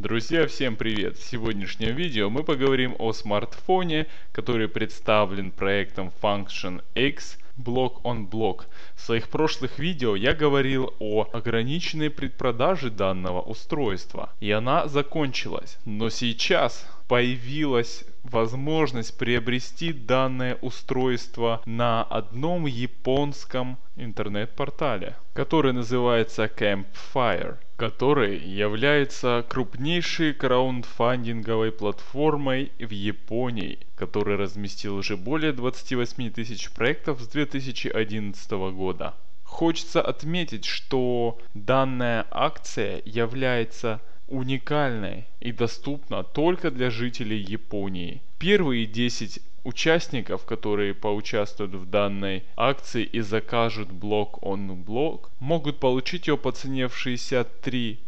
Друзья, всем привет! В сегодняшнем видео мы поговорим о смартфоне, который представлен проектом function x Block on Block. В своих прошлых видео я говорил о ограниченной предпродаже данного устройства, и она закончилась. Но сейчас появилась возможность приобрести данное устройство на одном японском интернет-портале, который называется Campfire, который является крупнейшей краундфандинговой платформой в Японии, который разместил уже более 28 тысяч проектов с 2011 года. Хочется отметить, что данная акция является уникальной и доступна только для жителей Японии. Первые 10 участников, которые поучаствуют в данной акции и закажут блок on блок, могут получить ее по цене в 63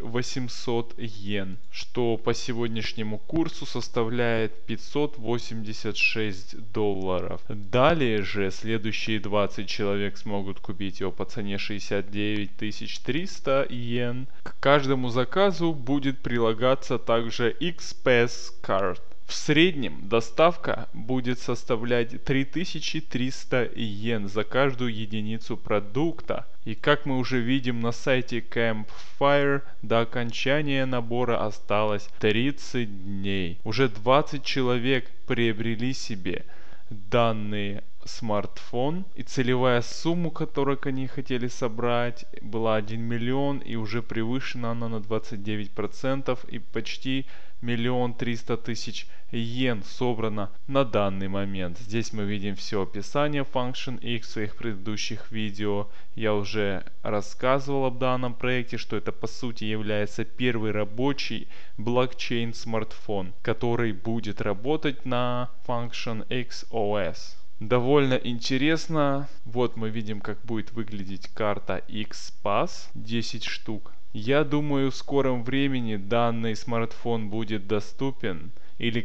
800 йен, что по сегодняшнему курсу составляет $586. Далее же следующие 20 человек смогут купить его по цене 69 300 йен. К каждому заказу будет прилагаться также XPASS Card. В среднем доставка будет составлять 3300 йен за каждую единицу продукта. И как мы уже видим на сайте Campfire, до окончания набора осталось 30 дней. Уже 20 человек приобрели себе данные смартфон, и целевая сумма, которую они хотели собрать, была 1 миллион, и уже превышена она на 29%, и почти 1 300 000 йен собрано на данный момент. Здесь мы видим все описание function x. В своих предыдущих видео я уже рассказывал об данном проекте, что это по сути является первый рабочий блокчейн смартфон, который будет работать на function x os. Довольно интересно. Вот мы видим, как будет выглядеть карта XPASS, 10 штук. Я думаю, в скором времени данный смартфон будет доступен, или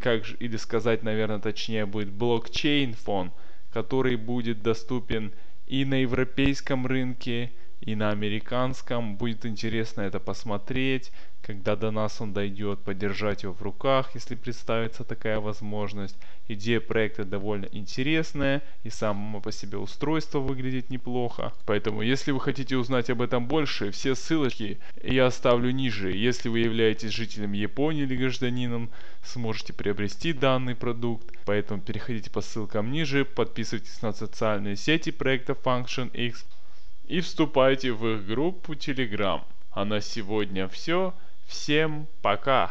сказать, наверное, точнее будет блокчейн-фон, который будет доступен и на европейском рынке, и на американском. Будет интересно это посмотреть, когда до нас он дойдет, подержать его в руках, если представится такая возможность. Идея проекта довольно интересная, и само по себе устройство выглядит неплохо. Поэтому, если вы хотите узнать об этом больше, все ссылочки я оставлю ниже. Если вы являетесь жителем Японии или гражданином, сможете приобрести данный продукт. Поэтому переходите по ссылкам ниже, подписывайтесь на социальные сети проекта function x и вступайте в их группу Telegram. А на сегодня все. Всем пока!